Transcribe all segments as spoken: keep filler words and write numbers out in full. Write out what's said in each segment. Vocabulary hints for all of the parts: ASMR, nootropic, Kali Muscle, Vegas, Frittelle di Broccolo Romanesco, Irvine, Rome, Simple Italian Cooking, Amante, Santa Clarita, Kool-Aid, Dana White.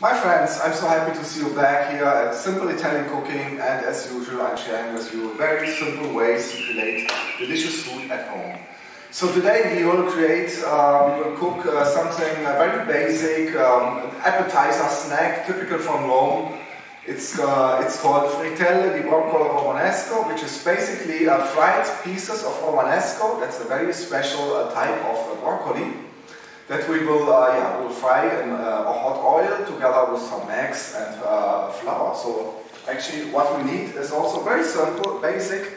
My friends, I'm so happy to see you back here at Simple Italian Cooking, and as usual I'm sharing with you very simple ways to create delicious food at home. So today we will create, um, we'll cook uh, something very basic, um, an appetizer snack typical from Rome. It's, uh, it's called Frittelle di Broccolo Romanesco, which is basically uh, fried pieces of Romanesco. That's a very special uh, type of uh, broccoli that we will, uh, yeah, will fry in uh, a hot oil together with some eggs and uh, flour. So actually what we need is also very simple, basic,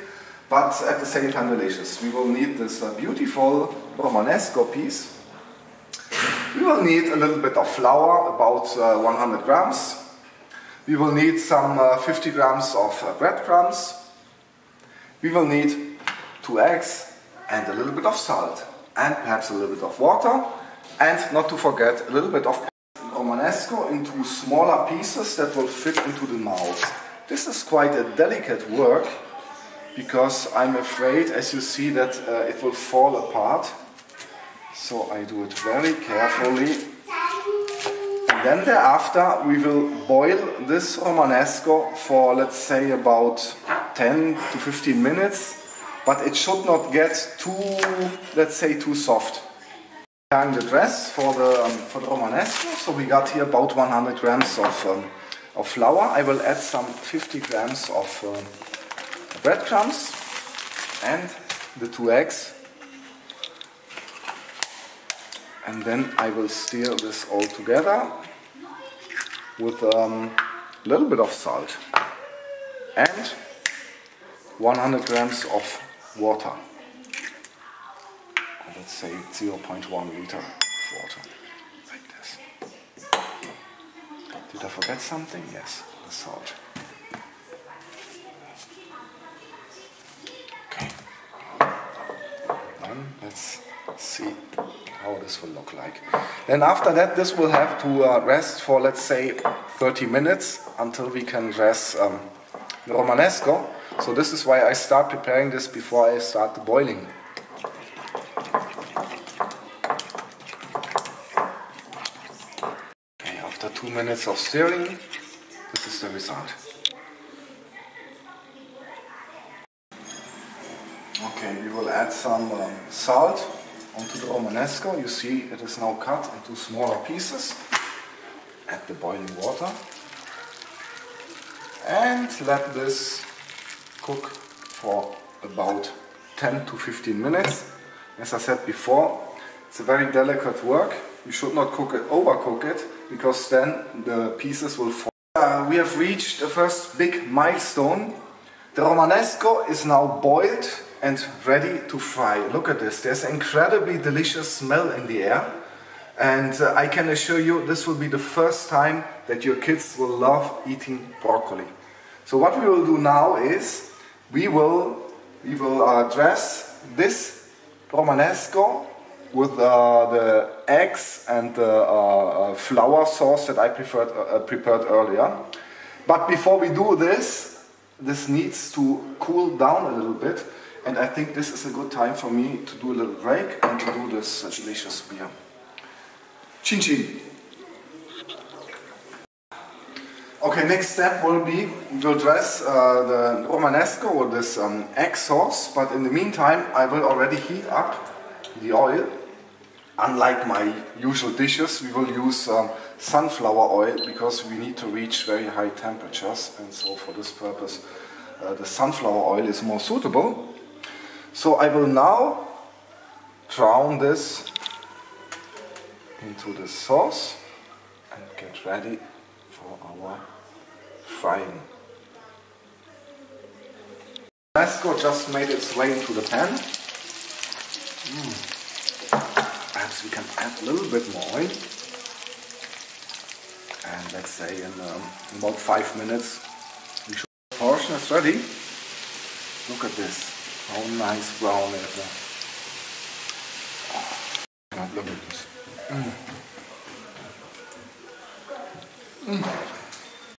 but at the same time delicious. We will need this uh, beautiful Romanesco piece. We will need a little bit of flour, about uh, one hundred grams. We will need some uh, fifty grams of uh, breadcrumbs. We will need two eggs and a little bit of salt and perhaps a little bit of water. And not to forget a little bit of Romanesco into smaller pieces that will fit into the mouth. This is quite a delicate work because I'm afraid, as you see, that uh, it will fall apart. So I do it very carefully. And then thereafter we will boil this Romanesco for, let's say, about ten to fifteen minutes. But it should not get too, let's say, too soft. The dress for the, um, for the Romanesco. So we got here about one hundred grams of, um, of flour. I will add some fifty grams of uh, breadcrumbs and the two eggs. And then I will stir this all together with um, a little bit of salt and one hundred grams of water. Let's say zero point one liter of water, like this. Did I forget something? Yes, the salt. Okay. Then let's see how this will look like. Then after that, this will have to uh, rest for, let's say, thirty minutes until we can dress um, the Romanesco. So this is why I start preparing this before I start the boiling. Two minutes of stirring, this is the result. Okay, we will add some um, salt onto the Romanesco. You see it is now cut into smaller pieces. Add the boiling water and let this cook for about ten to fifteen minutes. As I said before, it's a very delicate work. You should not cook it, overcook it, because then the pieces will fall. Uh, we have reached the first big milestone. The Romanesco is now boiled and ready to fry. Look at this, there's an incredibly delicious smell in the air. And uh, I can assure you, this will be the first time that your kids will love eating broccoli. So what we will do now is, we will, we will uh, dress this Romanesco with uh, the eggs and the uh, uh, flour sauce that I preferred, uh, prepared earlier. But before we do this, this needs to cool down a little bit, and I think this is a good time for me to do a little break and to do this uh, delicious beer. Chin chin! Okay, next step will be, we'll dress uh, the Romanesco with this um, egg sauce, but in the meantime I will already heat up the oil. Unlike my usual dishes, we will use um, sunflower oil because we need to reach very high temperatures, and so for this purpose uh, the sunflower oil is more suitable. So I will now drown this into the sauce and get ready for our frying. Romanesco just made its way into the pan. Mm. We can add a little bit more oil, and let's say in, um, in about five minutes we should. The portion is ready. Look at this, how nice brown it is. Oh, I cannot look at this. Mm. Mm.